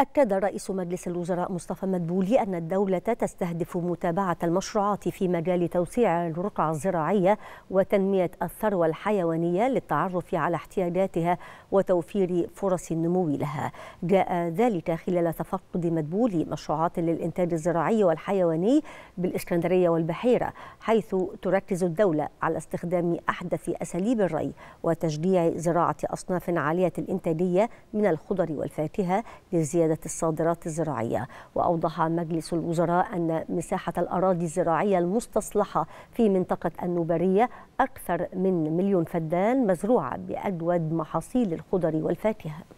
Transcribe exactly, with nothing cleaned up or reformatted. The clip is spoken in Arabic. أكد رئيس مجلس الوزراء مصطفى مدبولي أن الدولة تستهدف متابعة المشروعات في مجال توسيع الرقعة الزراعية وتنمية الثروة الحيوانية للتعرف على احتياجاتها وتوفير فرص النمو لها. جاء ذلك خلال تفقد مدبولي مشروعات للإنتاج الزراعي والحيواني بالإسكندرية والبحيرة، حيث تركز الدولة على استخدام أحدث أساليب الري وتشجيع زراعة أصناف عالية الإنتاجية من الخضر والفاكهة لزيادة الصادرات الزراعية. وأوضح مجلس الوزراء أن مساحة الأراضي الزراعية المستصلحة في منطقة النوبرية أكثر من مليون فدان مزروعة بأجود محاصيل الخضر والفاكهة.